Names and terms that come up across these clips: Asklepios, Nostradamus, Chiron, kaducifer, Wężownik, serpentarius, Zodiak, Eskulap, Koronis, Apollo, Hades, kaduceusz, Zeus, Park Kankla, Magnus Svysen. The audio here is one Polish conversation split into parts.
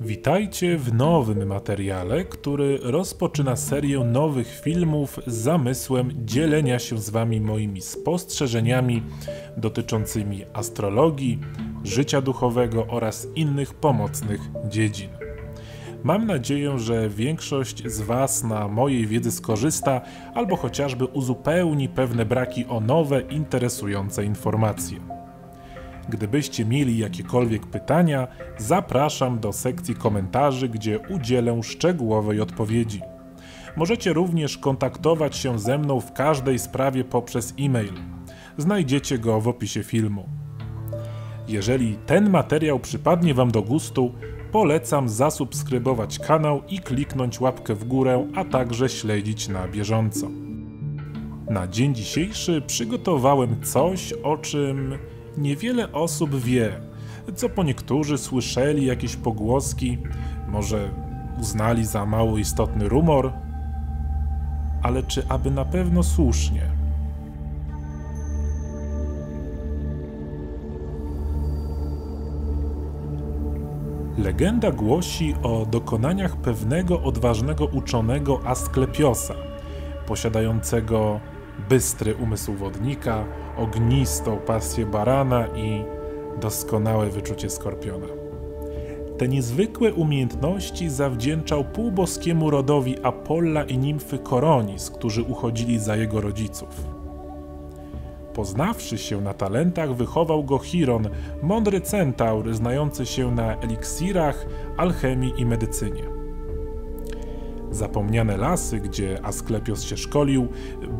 Witajcie w nowym materiale, który rozpoczyna serię nowych filmów z zamysłem dzielenia się z Wami moimi spostrzeżeniami dotyczącymi astrologii, życia duchowego oraz innych pomocnych dziedzin. Mam nadzieję, że większość z Was na mojej wiedzy skorzysta albo chociażby uzupełni pewne braki o nowe, interesujące informacje. Gdybyście mieli jakiekolwiek pytania, zapraszam do sekcji komentarzy, gdzie udzielę szczegółowej odpowiedzi. Możecie również kontaktować się ze mną w każdej sprawie poprzez e-mail. Znajdziecie go w opisie filmu. Jeżeli ten materiał przypadnie Wam do gustu, polecam zasubskrybować kanał i kliknąć łapkę w górę, a także śledzić na bieżąco. Na dzień dzisiejszy przygotowałem coś, o czym niewiele osób wie, co po niektórzy słyszeli jakieś pogłoski, może uznali za mało istotny rumor, ale czy aby na pewno słusznie? Legenda głosi o dokonaniach pewnego odważnego uczonego Asklepiosa, posiadającego bystry umysł wodnika, ognistą pasję barana i doskonałe wyczucie skorpiona. Te niezwykłe umiejętności zawdzięczał półboskiemu rodowi Apolla i nimfy Koronis, którzy uchodzili za jego rodziców. Poznawszy się na talentach, wychował go Chiron, mądry centaur znający się na eliksirach, alchemii i medycynie. Zapomniane lasy, gdzie Asklepios się szkolił,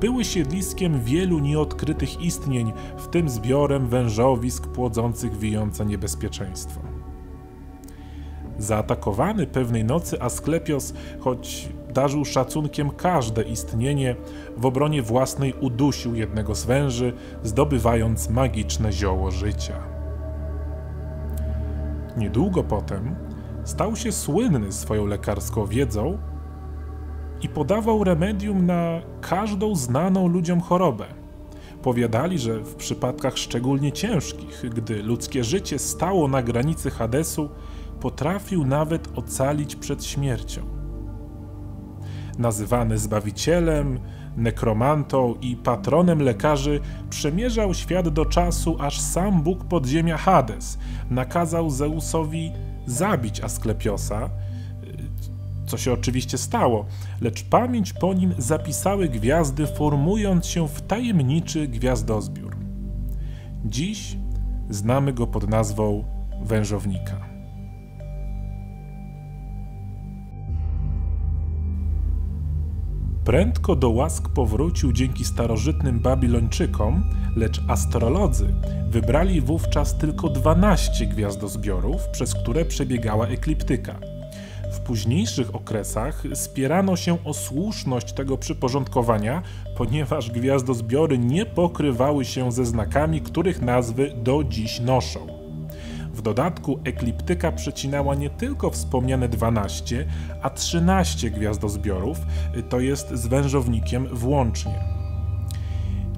były siedliskiem wielu nieodkrytych istnień, w tym zbiorem wężowisk płodzących wijące niebezpieczeństwo. Zaatakowany pewnej nocy Asklepios, choć darzył szacunkiem każde istnienie, w obronie własnej udusił jednego z węży, zdobywając magiczne zioło życia. Niedługo potem stał się słynny swoją lekarską wiedzą i podawał remedium na każdą znaną ludziom chorobę. Powiadali, że w przypadkach szczególnie ciężkich, gdy ludzkie życie stało na granicy Hadesu, potrafił nawet ocalić przed śmiercią. Nazywany zbawicielem, nekromantą i patronem lekarzy, przemierzał świat do czasu, aż sam bóg podziemia Hades nakazał Zeusowi zabić Asklepiosa, co się oczywiście stało, lecz pamięć po nim zapisały gwiazdy, formując się w tajemniczy gwiazdozbiór. Dziś znamy go pod nazwą Wężownika. Prędko do łask powrócił dzięki starożytnym Babilończykom, lecz astrolodzy wybrali wówczas tylko 12 gwiazdozbiorów, przez które przebiegała ekliptyka. W późniejszych okresach spierano się o słuszność tego przyporządkowania, ponieważ gwiazdozbiory nie pokrywały się ze znakami, których nazwy do dziś noszą. W dodatku ekliptyka przecinała nie tylko wspomniane 12, a 13 gwiazdozbiorów, to jest z Wężownikiem włącznie.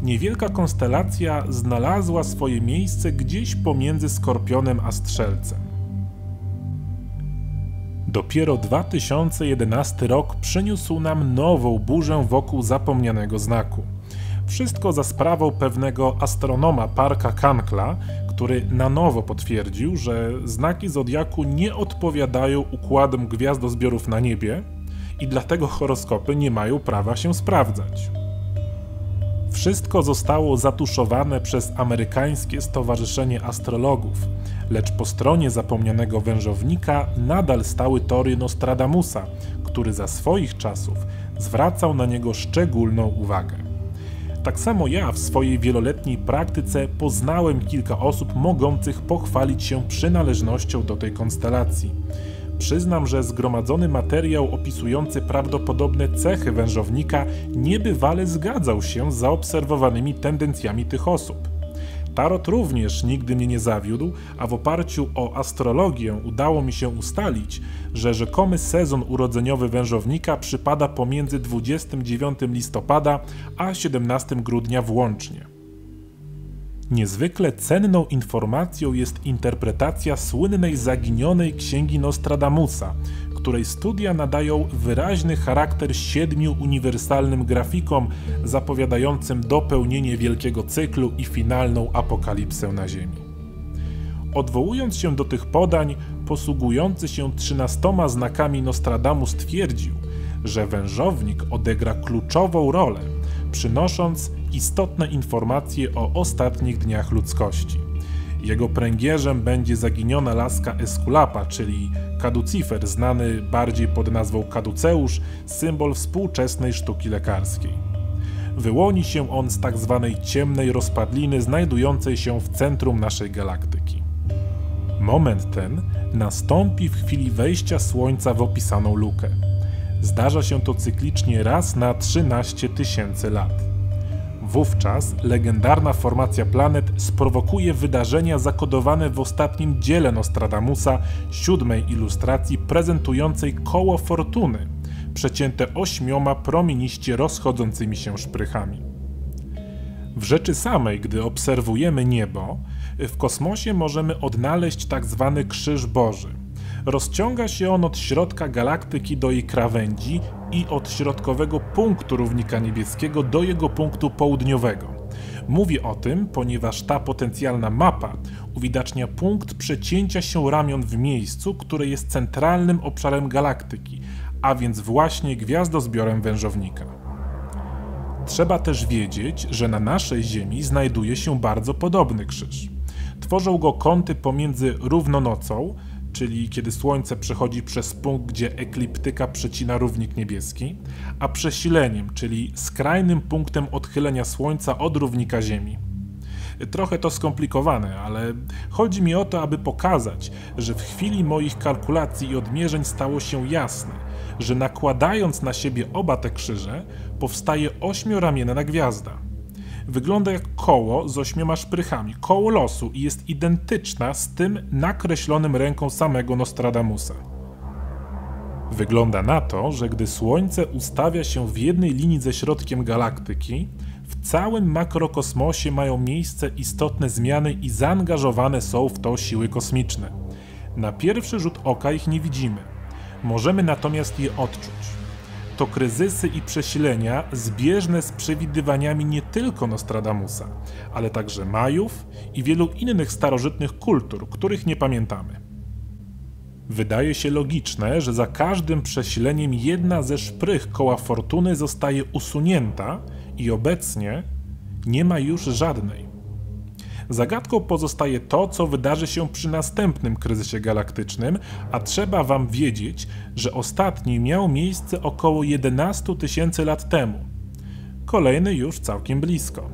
Niewielka konstelacja znalazła swoje miejsce gdzieś pomiędzy Skorpionem a Strzelcem. Dopiero 2011 rok przyniósł nam nową burzę wokół zapomnianego znaku. Wszystko za sprawą pewnego astronoma Parka Kankla, który na nowo potwierdził, że znaki Zodiaku nie odpowiadają układom gwiazdozbiorów na niebie i dlatego horoskopy nie mają prawa się sprawdzać. Wszystko zostało zatuszowane przez amerykańskie Stowarzyszenie Astrologów, lecz po stronie zapomnianego Wężownika nadal stały teorie Nostradamusa, który za swoich czasów zwracał na niego szczególną uwagę. Tak samo ja w swojej wieloletniej praktyce poznałem kilka osób mogących pochwalić się przynależnością do tej konstelacji. Przyznam, że zgromadzony materiał opisujący prawdopodobne cechy Wężownika niebywale zgadzał się z zaobserwowanymi tendencjami tych osób. Tarot również nigdy mnie nie zawiódł, a w oparciu o astrologię udało mi się ustalić, że rzekomy sezon urodzeniowy Wężownika przypada pomiędzy 29 listopada a 17 grudnia włącznie. Niezwykle cenną informacją jest interpretacja słynnej zaginionej księgi Nostradamusa, której studia nadają wyraźny charakter 7 uniwersalnym grafikom zapowiadającym dopełnienie wielkiego cyklu i finalną apokalipsę na Ziemi. Odwołując się do tych podań, posługujący się 13 znakami Nostradamus twierdził, że Wężownik odegra kluczową rolę, przynosząc istotne informacje o ostatnich dniach ludzkości. Jego pręgierzem będzie zaginiona laska Eskulapa, czyli kaducifer, znany bardziej pod nazwą kaduceusz, symbol współczesnej sztuki lekarskiej. Wyłoni się on z tzw. ciemnej rozpadliny znajdującej się w centrum naszej galaktyki. Moment ten nastąpi w chwili wejścia Słońca w opisaną lukę. Zdarza się to cyklicznie raz na 13 tysięcy lat. Wówczas legendarna formacja planet sprowokuje wydarzenia zakodowane w ostatnim dziele Nostradamusa, 7. ilustracji prezentującej koło fortuny, przecięte 8 promieniście rozchodzącymi się szprychami. W rzeczy samej, gdy obserwujemy niebo, w kosmosie możemy odnaleźć tzw. Krzyż Boży. Rozciąga się on od środka galaktyki do jej krawędzi i od środkowego punktu równika niebieskiego do jego punktu południowego. Mówię o tym, ponieważ ta potencjalna mapa uwidacznia punkt przecięcia się ramion w miejscu, które jest centralnym obszarem galaktyki, a więc właśnie gwiazdozbiorem Wężownika. Trzeba też wiedzieć, że na naszej Ziemi znajduje się bardzo podobny krzyż. Tworzą go kąty pomiędzy równonocą, czyli kiedy Słońce przechodzi przez punkt, gdzie ekliptyka przecina równik niebieski, a przesileniem, czyli skrajnym punktem odchylenia Słońca od równika Ziemi. Trochę to skomplikowane, ale chodzi mi o to, aby pokazać, że w chwili moich kalkulacji i odmierzeń stało się jasne, że nakładając na siebie oba te krzyże, powstaje 8-ramienna gwiazda. Wygląda jak koło z 8 szprychami, koło losu, i jest identyczna z tym nakreślonym ręką samego Nostradamusa. Wygląda na to, że gdy Słońce ustawia się w jednej linii ze środkiem galaktyki, w całym makrokosmosie mają miejsce istotne zmiany i zaangażowane są w to siły kosmiczne. Na pierwszy rzut oka ich nie widzimy, możemy natomiast je odczuć. To kryzysy i przesilenia zbieżne z przewidywaniami nie tylko Nostradamusa, ale także Majów i wielu innych starożytnych kultur, których nie pamiętamy. Wydaje się logiczne, że za każdym przesileniem jedna ze szprych koła fortuny zostaje usunięta i obecnie nie ma już żadnej. Zagadką pozostaje to, co wydarzy się przy następnym kryzysie galaktycznym, a trzeba wam wiedzieć, że ostatni miał miejsce około 11 tysięcy lat temu. Kolejny już całkiem blisko.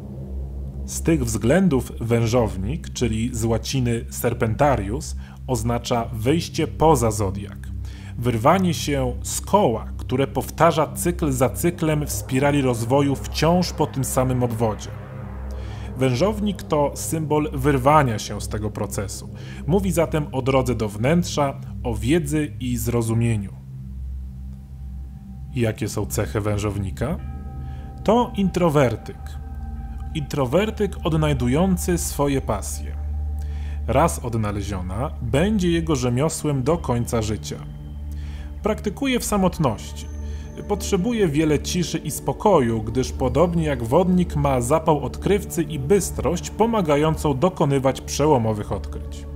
Z tych względów Wężownik, czyli z łaciny serpentarius, oznacza wyjście poza zodiak. Wyrwanie się z koła, które powtarza cykl za cyklem w spirali rozwoju wciąż po tym samym obwodzie. Wężownik to symbol wyrwania się z tego procesu. Mówi zatem o drodze do wnętrza, o wiedzy i zrozumieniu. Jakie są cechy Wężownika? To introwertyk. Introwertyk odnajdujący swoje pasje. Raz odnaleziona, będzie jego rzemiosłem do końca życia. Praktykuje w samotności. Potrzebuje wiele ciszy i spokoju, gdyż podobnie jak wodnik ma zapał odkrywcy i bystrość pomagającą dokonywać przełomowych odkryć.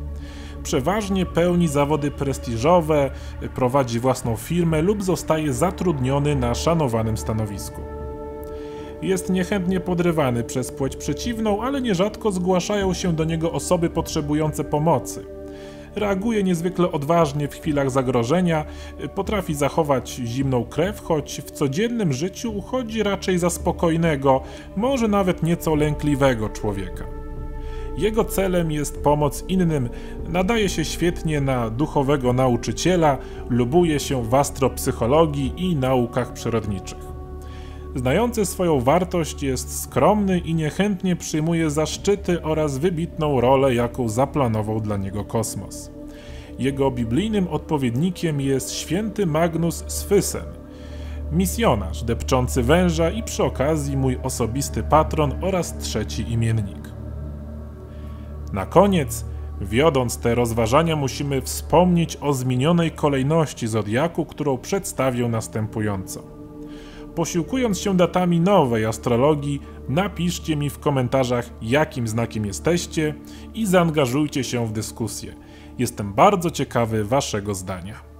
Przeważnie pełni zawody prestiżowe, prowadzi własną firmę lub zostaje zatrudniony na szanowanym stanowisku. Jest niechętnie podrywany przez płeć przeciwną, ale nierzadko zgłaszają się do niego osoby potrzebujące pomocy. Reaguje niezwykle odważnie w chwilach zagrożenia, potrafi zachować zimną krew, choć w codziennym życiu uchodzi raczej za spokojnego, może nawet nieco lękliwego człowieka. Jego celem jest pomoc innym, nadaje się świetnie na duchowego nauczyciela, lubuje się w astropsychologii i naukach przyrodniczych. Znający swoją wartość jest skromny i niechętnie przyjmuje zaszczyty oraz wybitną rolę, jaką zaplanował dla niego kosmos. Jego biblijnym odpowiednikiem jest święty Magnus Svysen, misjonarz depczący węża i przy okazji mój osobisty patron oraz 3. imiennik. Na koniec, wiodąc te rozważania, musimy wspomnieć o zmienionej kolejności zodiaku, którą przedstawię następująco. Posiłkując się datami nowej astrologii, napiszcie mi w komentarzach, jakim znakiem jesteście i zaangażujcie się w dyskusję. Jestem bardzo ciekawy waszego zdania.